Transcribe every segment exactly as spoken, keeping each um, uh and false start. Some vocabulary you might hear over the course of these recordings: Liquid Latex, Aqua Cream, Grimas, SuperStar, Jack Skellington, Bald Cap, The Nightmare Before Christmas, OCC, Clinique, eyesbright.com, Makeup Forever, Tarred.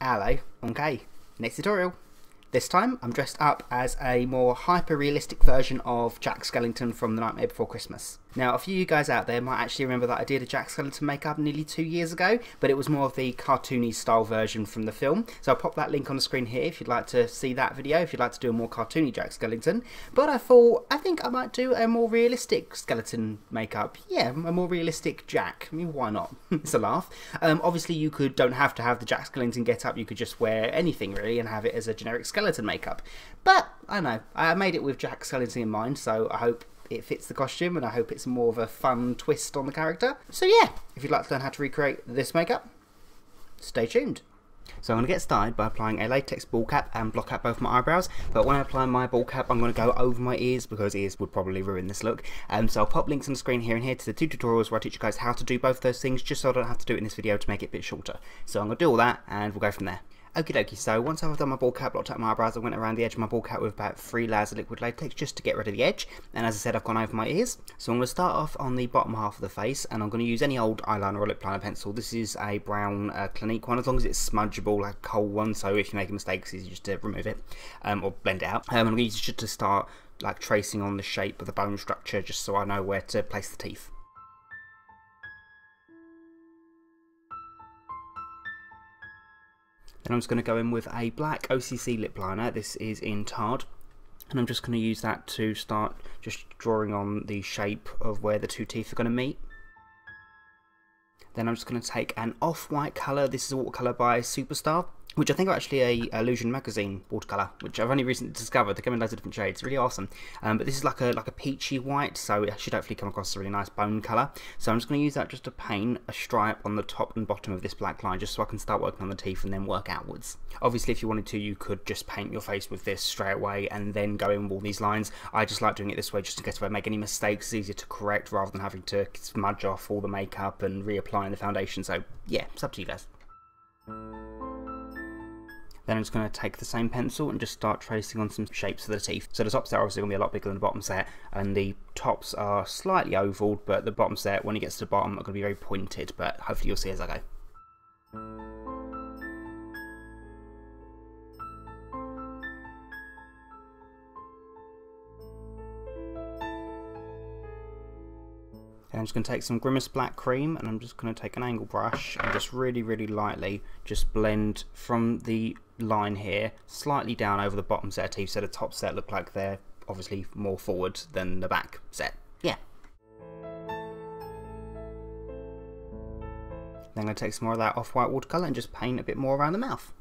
Hello, okay, next tutorial. This time I'm dressed up as a more hyper-realistic version of Jack Skellington from The Nightmare Before Christmas. Now a few of you guys out there might actually remember that I did a Jack Skellington makeup nearly two years ago, but it was more of the cartoony style version from the film, so I'll pop that link on the screen here if you'd like to see that video, if you'd like to do a more cartoony Jack Skellington. But I thought, I think I might do a more realistic skeleton makeup. Yeah, a more realistic Jack. I mean, why not? It's a laugh. Um, obviously you could don't have to have the Jack Skellington get up, you could just wear anything really and have it as a generic skeleton. Skeleton makeup, but I know I made it with Jack Skellington in mind, so I hope it fits the costume and I hope it's more of a fun twist on the character. So yeah, if you'd like to learn how to recreate this makeup, stay tuned. So I'm going to get started by applying a latex ball cap and block out both my eyebrows, but when I apply my ball cap I'm going to go over my ears because ears would probably ruin this look. Um, so I'll pop links on the screen here and here to the two tutorials where I teach you guys how to do both those things, just so I don't have to do it in this video to make it a bit shorter. So I'm going to do all that and we'll go from there. Okie dokie, so once I've done my ball cap, blocked out my eyebrows, I went around the edge of my ball cap with about three layers of liquid latex just to get rid of the edge, and as I said I've gone over my ears. So I'm going to start off on the bottom half of the face and I'm going to use any old eyeliner or lip liner pencil. This is a brown uh, Clinique one, as long as it's smudgeable, like a cold one, so if you make a mistake it's easy just to remove it um, or blend it out. Um, I'm going to use it just to start like tracing on the shape of the bone structure just so I know where to place the teeth. Then I'm just going to go in with a black O C C lip liner, this is in Tarred, and I'm just going to use that to start just drawing on the shape of where the two teeth are going to meet. Then I'm just going to take an off-white colour, this is a watercolour by Superstar, which I think are actually a Illusion magazine watercolour, which I've only recently discovered. They come in loads of different shades, really awesome. Um, but this is like a like a peachy white, so it should hopefully come across as a really nice bone colour. So I'm just going to use that just to paint a stripe on the top and bottom of this black line, just so I can start working on the teeth and then work outwards. Obviously if you wanted to, you could just paint your face with this straight away and then go in with all these lines. I just like doing it this way just in case if I make any mistakes, it's easier to correct rather than having to smudge off all the makeup and reapplying the foundation. So yeah, it's up to you guys. Then I'm just going to take the same pencil and just start tracing on some shapes of the teeth. So the top set are obviously going to be a lot bigger than the bottom set, and the tops are slightly oval, but the bottom set, when it gets to the bottom, are going to be very pointed, but hopefully you'll see as I go. And I'm just going to take some Grimace black cream and I'm just going to take an angle brush and just really, really lightly just blend from the line here slightly down over the bottom set of teeth, so the top set look like they're obviously more forward than the back set. Yeah. Then I'm going to take some more of that off-white watercolour and just paint a bit more around the mouth.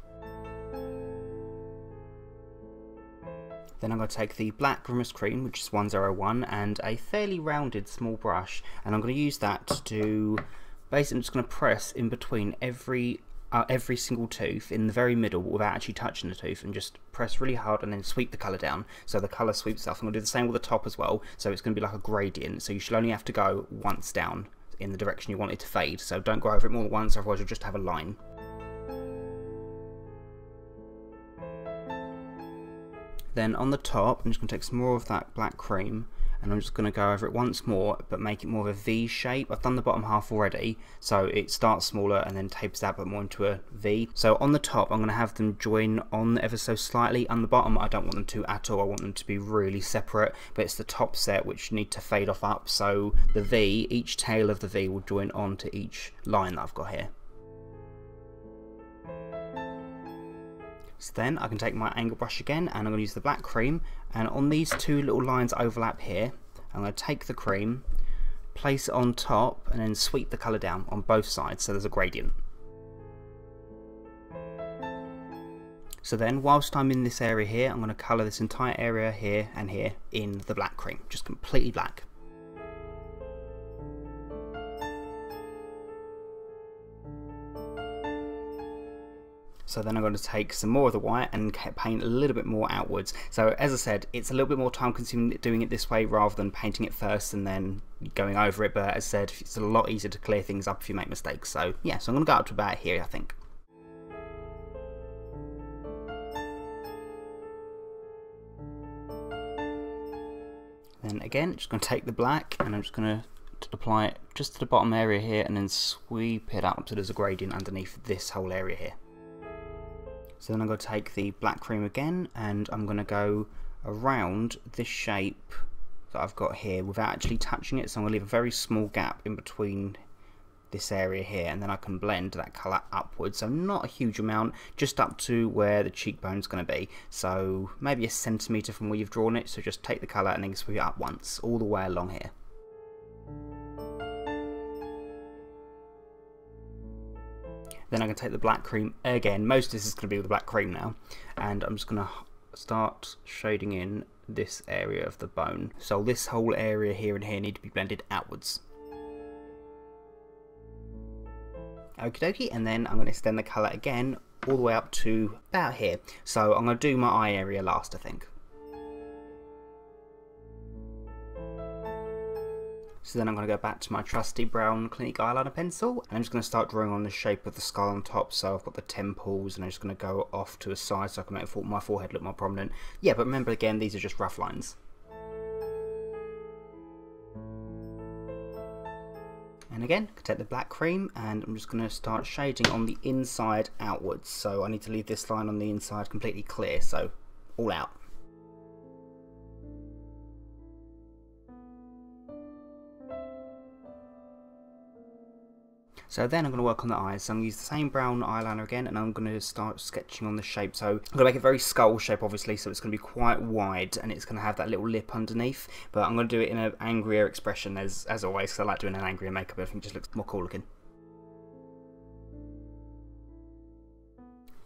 Then I'm going to take the black Grimace cream, which is one oh one, and a fairly rounded small brush, and I'm going to use that to basically, I'm just going to press in between every uh, every single tooth in the very middle without actually touching the tooth, and just press really hard and then sweep the colour down so the colour sweeps up. I'm going to do the same with the top as well, so it's going to be like a gradient, so you should only have to go once down in the direction you want it to fade, so don't go over it more than once, otherwise you'll just have a line. Then on the top, I'm just going to take some more of that black cream and I'm just going to go over it once more, but make it more of a V shape. I've done the bottom half already, so it starts smaller and then tapers out but more into a V. So on the top, I'm going to have them join on ever so slightly. On the bottom, I don't want them to at all. I want them to be really separate, but it's the top set which need to fade off up. So the V, each tail of the V will join on to each line that I've got here. So then I can take my angle brush again and I'm going to use the black cream, and on these two little lines overlap here, I'm going to take the cream, place it on top and then sweep the colour down on both sides so there's a gradient. So then whilst I'm in this area here, I'm going to colour this entire area here and here in the black cream, just completely black. So then I'm going to take some more of the white and paint a little bit more outwards. So as I said, it's a little bit more time consuming doing it this way rather than painting it first and then going over it, but as I said, it's a lot easier to clear things up if you make mistakes. So yeah, so I'm going to go up to about here, I think. Then again, just going to take the black and I'm just going to apply it just to the bottom area here and then sweep it up so there's a gradient underneath this whole area here. So then I'm going to take the black cream again and I'm going to go around this shape that I've got here without actually touching it, so I'm going to leave a very small gap in between this area here and then I can blend that colour upwards, so not a huge amount, just up to where the cheekbone's going to be, so maybe a centimetre from where you've drawn it, so just take the colour and then sweep it up once all the way along here. Then I'm going to take the black cream again, most of this is going to be with the black cream now, and I'm just going to start shading in this area of the bone. So this whole area here and here need to be blended outwards. Okie dokie, and then I'm going to extend the colour again all the way up to about here. So I'm going to do my eye area last, I think. So then I'm going to go back to my trusty brown Clinique eyeliner pencil and I'm just going to start drawing on the shape of the skull on top, so I've got the temples and I'm just going to go off to a side so I can make my forehead look more prominent. Yeah, but remember again, these are just rough lines. And again, I take the black cream and I'm just going to start shading on the inside outwards, so I need to leave this line on the inside completely clear, so all out. So then I'm going to work on the eyes, so I'm going to use the same brown eyeliner again and I'm going to start sketching on the shape. So I'm going to make a very skull shape obviously, so it's going to be quite wide and it's going to have that little lip underneath, but I'm going to do it in an angrier expression as, as always, because I like doing an angrier makeup, I think it just looks more cool looking.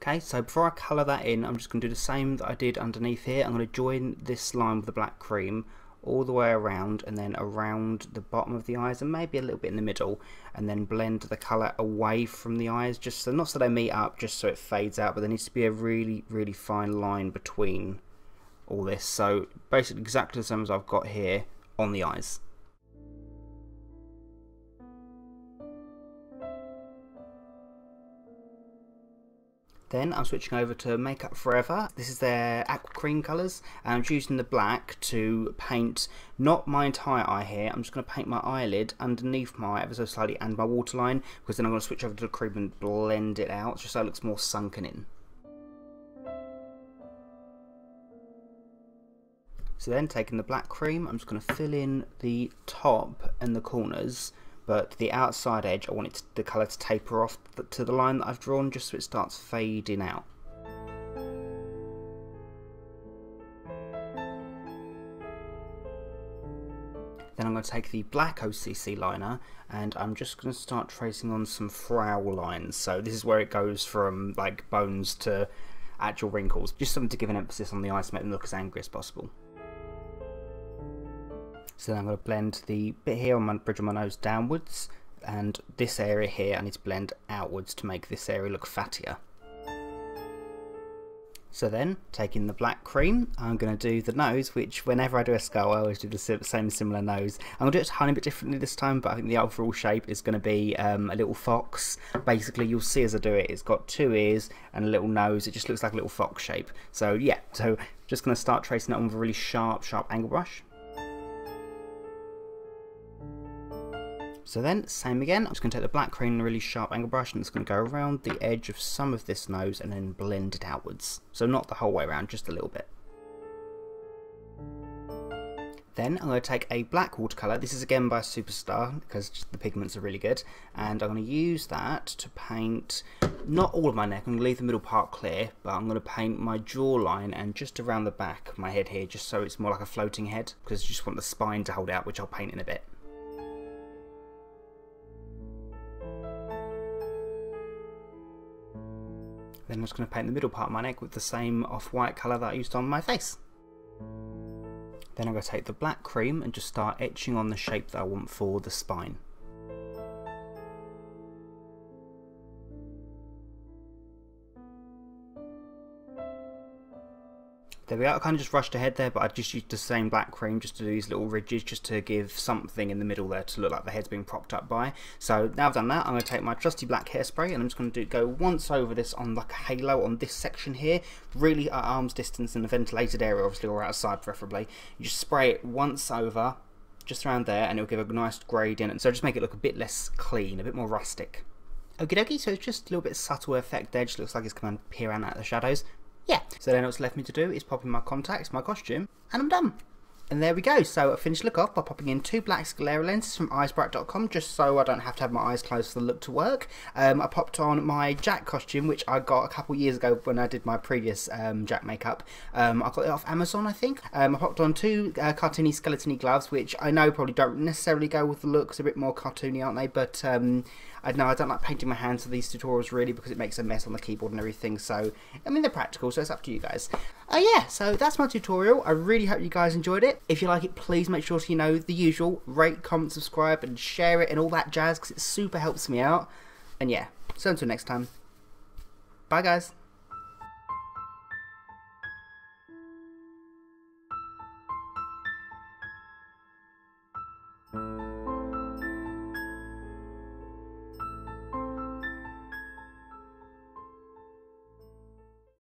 Okay, so before I colour that in, I'm just going to do the same that I did underneath here. I'm going to join this line with the black cream all the way around and then around the bottom of the eyes and maybe a little bit in the middle, and then blend the colour away from the eyes, just so, not so they meet up, just so it fades out, but there needs to be a really really fine line between all this, so basically exactly the same as I've got here on the eyes. Then I'm switching over to Makeup Forever. This is their Aqua Cream colours, and I'm choosing the black to paint not my entire eye here. I'm just going to paint my eyelid underneath my eye ever so slightly and my waterline, because then I'm going to switch over to the cream and blend it out just so it looks more sunken in. So then taking the black cream, I'm just going to fill in the top and the corners, but the outside edge, I want it to, the colour to taper off th to the line that I've drawn, just so it starts fading out. Then I'm going to take the black O C C liner and I'm just going to start tracing on some frown lines. So this is where it goes from like bones to actual wrinkles, just something to give an emphasis on the eyes to make them look as angry as possible. So then I'm going to blend the bit here on my bridge of my nose downwards, and this area here I need to blend outwards to make this area look fattier. So then, taking the black cream, I'm going to do the nose, which whenever I do a skull I always do the same similar nose. I'm going to do it a tiny bit differently this time, but I think the overall shape is going to be um, a little fox. Basically, you'll see as I do it, it's got two ears and a little nose, it just looks like a little fox shape. So yeah, so just going to start tracing it on with a really sharp, sharp angle brush. So then, same again, I'm just going to take the black cream and a really sharp angle brush and it's going to go around the edge of some of this nose and then blend it outwards. So not the whole way around, just a little bit. Then I'm going to take a black watercolour, this is again by Superstar because just the pigments are really good, and I'm going to use that to paint not all of my neck, I'm going to leave the middle part clear, but I'm going to paint my jawline and just around the back of my head here, just so it's more like a floating head, because I just want the spine to hold out, which I'll paint in a bit. Then I'm just going to paint the middle part of my neck with the same off-white colour that I used on my face. Then I'm going to take the black cream and just start etching on the shape that I want for the spine. There we are. I kind of just rushed ahead there, but I just used the same black cream just to do these little ridges, just to give something in the middle there to look like the head's been propped up by. So now I've done that, I'm going to take my trusty black hairspray and I'm just going to do, go once over this on like a halo on this section here, really at arm's distance in a ventilated area obviously, or outside preferably. You just spray it once over, just around there, and it'll give a nice gradient, and so just make it look a bit less clean, a bit more rustic. Okie dokie, so it's just a little bit subtle effect there, just looks like it's going to peer out of the shadows. Yeah, so then what's left me to do is pop in my contacts, my costume, and I'm done. And there we go. So I finished the look off by popping in two black sclera lenses from eyesbright dot com, just so I don't have to have my eyes closed for the look to work. Um, I popped on my Jack costume, which I got a couple years ago when I did my previous um, Jack makeup. Um, I got it off Amazon, I think. Um, I popped on two uh, cartoony, skeletony gloves, which I know probably don't necessarily go with the looks, a bit more cartoony, aren't they? But um, I know I don't like painting my hands for these tutorials really, because it makes a mess on the keyboard and everything. So, I mean, they're practical, so it's up to you guys. Oh uh, yeah, so that's my tutorial. I really hope you guys enjoyed it. If you like it, please make sure to, you know, the usual, rate, comment, subscribe, and share it and all that jazz, because it super helps me out. And yeah, so until next time, bye guys.